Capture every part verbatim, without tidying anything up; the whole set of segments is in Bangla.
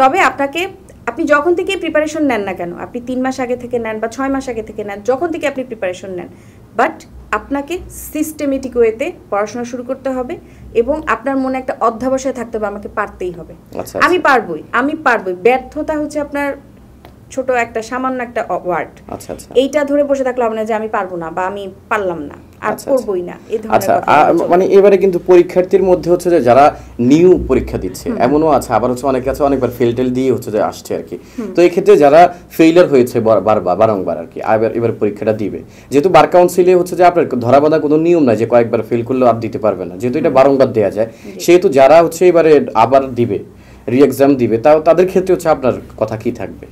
তবে আপনাকে আপনি যখন থেকে প্রিপারেশন নেন না কেন, আপনি তিন মাস আগে থেকে নেন বা ছয় মাস আগে থেকে নেন, যখন থেকে আপনি প্রিপারেশন নেন, বাট আপনাকে সিস্টেমেটিক ওয়েতে পড়াশোনা শুরু করতে হবে এবং আপনার মনে একটা অধ্যবসায় থাকতে হবে, আমাকে পারতেই হবে, আমি পারবই আমি পারবই ব্যর্থতা হচ্ছে আপনার ছোট একটা সামান্য একটা ওয়ার্ড, এইটা ধরে বসে থাকলে হবে না যে আমি পারবো না বা আমি পারলাম না আর করবই না এই ধরনের কথা। আচ্ছা, মানে এবারে কিন্তু পরীক্ষার্থীর মধ্যে হচ্ছে যে যারা নিউ পরীক্ষা দিচ্ছে এমনও আছে, আবার হচ্ছে অনেকে আছে অনেকবার ফেলটেল দিয়ে হচ্ছে যে আসছে আর কি। তো এই ক্ষেত্রে যারা ফেইলার হয়েছে বারবার বারংবার আর কি, আবার এবার পরীক্ষাটা দিবে, যেহেতু বার কাউন্সিলে হচ্ছে যে আপনার ধরা বাঁধা কোনো নিয়ম নাই যে কয়েকবার ফেল করলেও আর দিতে পারবে না, যেহেতু এটা বারংবার দেওয়া যায়, সেহেতু যারা হচ্ছে এবারে আবার দিবে রি এক্সাম দিবে, তাও তাদের ক্ষেত্রে হচ্ছে আপনার কথা কি থাকবে?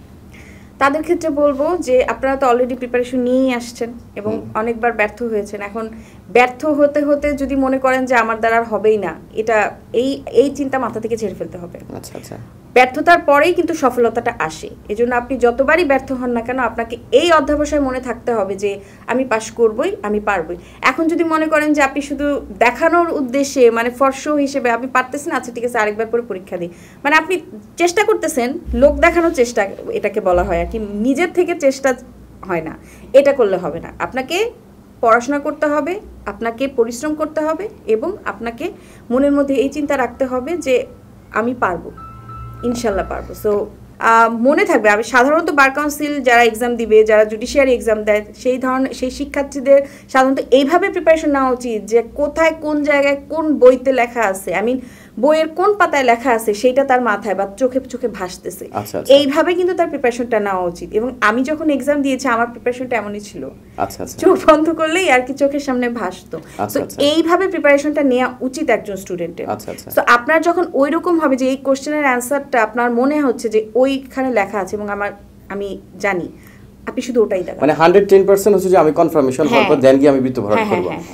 তাদের ক্ষেত্রে বলবো যে আপনারা তো অলরেডি প্রিপারেশন নিয়েই আসছেন এবং অনেকবার ব্যর্থ হয়েছেন, এখন ব্যর্থ হতে হতে যদি মনে করেন যে আমার দ্বারা আর হবেই না, এটা এই এই চিন্তা মাথা থেকে ছেড়ে ফেলতে হবে। আচ্ছা আচ্ছা, ব্যর্থতার পরেই কিন্তু সফলতাটা আসে, এজন্য আপনি যতবারই ব্যর্থ হন না কেন আপনাকে এই অধ্যবসায় মনে থাকতে হবে যে আমি পাশ করবই, আমি পারবই। এখন যদি মনে করেন যে আপনি শুধু দেখানোর উদ্দেশ্যে মানে ফর্সো হিসেবে আপনি পারতেছেন, আচ্ছা ঠিক আছে আরেকবার পরে পরীক্ষা দিই, মানে আপনি চেষ্টা করতেছেন, লোক দেখানোর চেষ্টা এটাকে বলা হয় আর কি, নিজের থেকে চেষ্টা হয় না, এটা করলে হবে না। আপনাকে পড়াশোনা করতে হবে, আপনাকে পরিশ্রম করতে হবে এবং আপনাকে মনের মধ্যে এই চিন্তা রাখতে হবে যে আমি পারবো, ইনশাল্লাহ পারবো। সো মনে থাকবে, আমি সাধারণত বার কাউন্সিল যারা এক্সাম দিবে, যারা জুডিশিয়ারি এক্সাম দেয়, সেই ধরনের সেই শিক্ষার্থীদের সাধারণত এইভাবে প্রিপারেশন নেওয়া উচিত যে কোথায় কোন জায়গায় কোন বইতে লেখা আছে, আই মিন বইয়ের কোন পাতায় লেখা আছে সেইটা তার মাথায় বা চোখে চোখে ভাসতেছে, এইভাবে কিন্তু তার প্রিপারেশনটা নেওয়া উচিত। এবং আমি যখন এক্সাম দিয়েছি আমার প্রিপারেশনটা এমনই ছিল, চোখ বন্ধ করলেই আর কি চোখের সামনে ভাসতো। তো এইভাবে প্রিপারেশনটা নেওয়া উচিত একজন স্টুডেন্টের। তো আপনার যখন ওই রকম হবে যে এই কোশ্চেনের অ্যান্সারটা আপনার মনে হচ্ছে যে ওইখানে লেখা আছে এবং আমার আমি জানি, আপনি শুধু ওটাই দেখান, মানে হান্ড্রেড টেন পার্সেন্ট হচ্ছে যে আমি কনফার্মেশন হওয়ার পর দেন গিয়ে আমি বৃত্ত ভরাট করব।